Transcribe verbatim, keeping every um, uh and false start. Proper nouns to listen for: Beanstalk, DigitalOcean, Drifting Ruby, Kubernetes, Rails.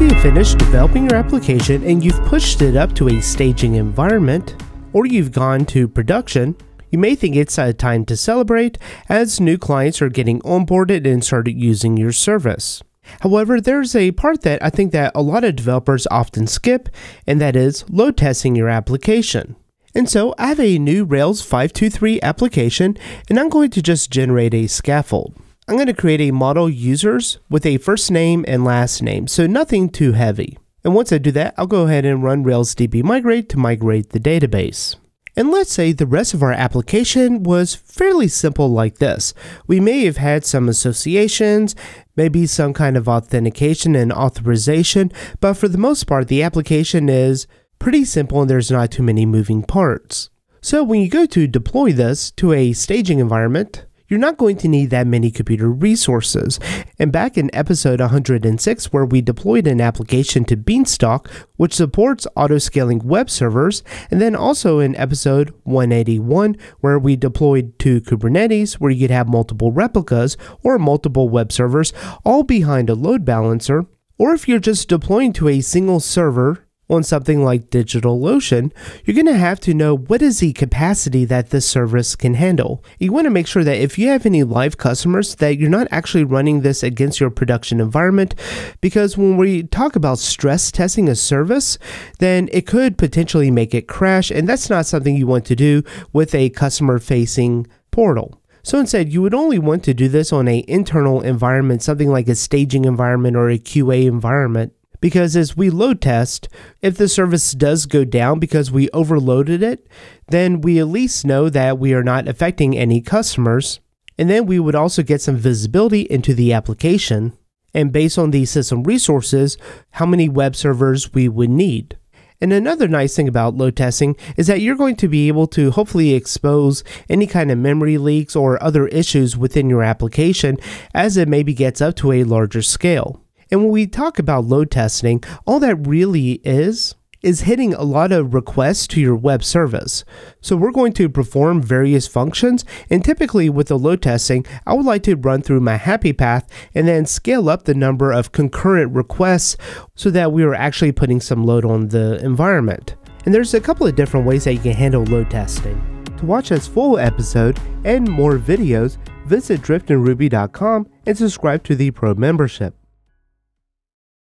Once you've finished developing your application and you've pushed it up to a staging environment, or you've gone to production, you may think it's a time to celebrate as new clients are getting onboarded and started using your service. However, there's a part that I think that a lot of developers often skip, and that is load testing your application. And so I have a new Rails five two three application, and I'm going to just generate a scaffold. I'm going to create a model users with a first name and last name, so nothing too heavy. And once I do that, I'll go ahead and run Rails D B migrate to migrate the database. And let's say the rest of our application was fairly simple like this. We may have had some associations, maybe some kind of authentication and authorization, but for the most part, the application is pretty simple and there's not too many moving parts. So when you go to deploy this to a staging environment, you're not going to need that many computer resources. And back in episode one hundred six, where we deployed an application to Beanstalk, which supports auto-scaling web servers, and then also in episode one eighty-one, where we deployed to Kubernetes, where you could have multiple replicas or multiple web servers, all behind a load balancer, or if you're just deploying to a single server, on something like DigitalOcean, you're going to have to know what is the capacity that this service can handle. You want to make sure that if you have any live customers that you're not actually running this against your production environment, because when we talk about stress testing a service, then it could potentially make it crash, and that's not something you want to do with a customer-facing portal. So instead, you would only want to do this on an internal environment, something like a staging environment or a Q A environment. Because as we load test, if the service does go down because we overloaded it, then we at least know that we are not affecting any customers. And then we would also get some visibility into the application and based on the system resources, how many web servers we would need. And another nice thing about load testing is that you're going to be able to hopefully expose any kind of memory leaks or other issues within your application as it maybe gets up to a larger scale. And when we talk about load testing, all that really is, is hitting a lot of requests to your web service. So we're going to perform various functions, and typically with the load testing, I would like to run through my happy path and then scale up the number of concurrent requests so that we are actually putting some load on the environment. And there's a couple of different ways that you can handle load testing. To watch this full episode and more videos, visit drift and ruby dot com and subscribe to the Pro membership.